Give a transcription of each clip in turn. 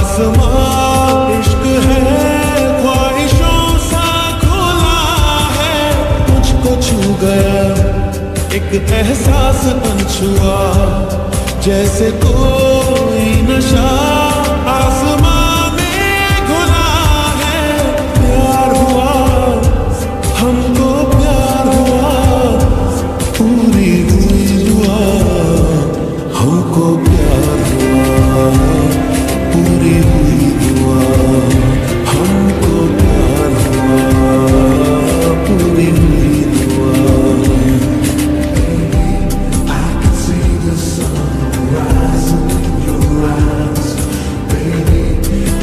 आसमां इश्क है, ख्वाहिशों सा खुला है। मुझको छू गया एक एहसास अनछुआ, जैसे कोई नशा आसमां में घुला है। प्यार हुआ हमको, प्यार हुआ पूरी हुई दुआ, हमको प्यार हुआ पूरी हुई दुआ, हमको प्यार हुआ पूरी हुई दुआ। I can see the sunrise in your eyes, baby.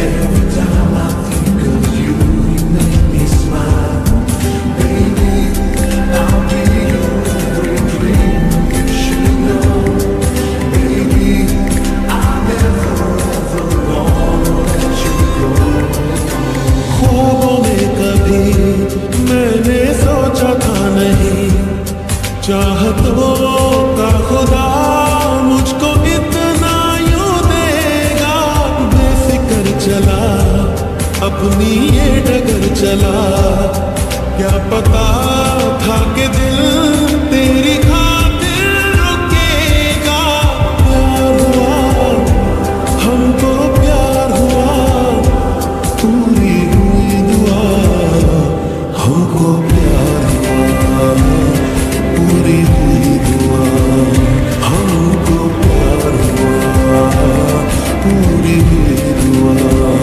Every time I think of you, you make me smile, baby. I'll be your every dream, you should know, baby. I'll never ever wanna let you go. ख्वाबों में कभी मैंने सोचा था नहीं, चाहतों का खुदा मुझको इतना यूं देगा। बेफिक्र चला अपनी ये डगर चला, क्या पता था कि दिल तेरी खातिर रुकेगा। प्यार हुआ हमको, प्यार हुआ पूरी हुई दुआ, हमको प्यार हुआ पूरी हुई दुआ, हमको प्यार हुआ पूरी हुई दुआ।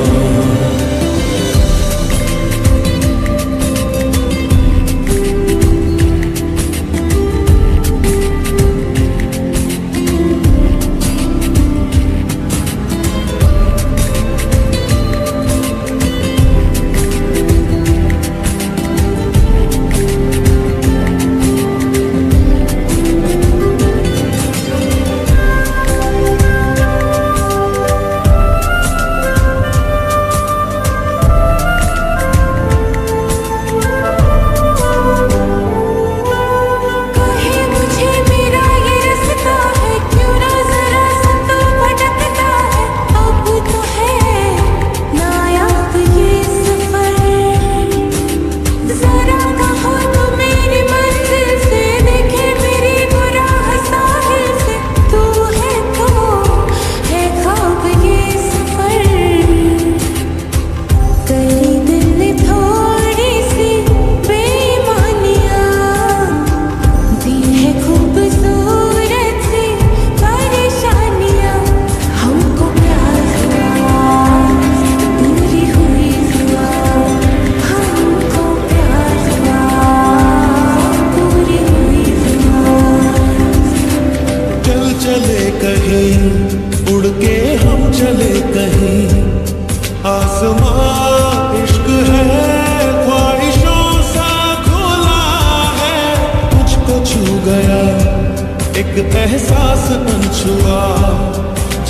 एहसास अनछुआ,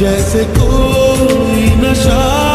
जैसे कोई नशा।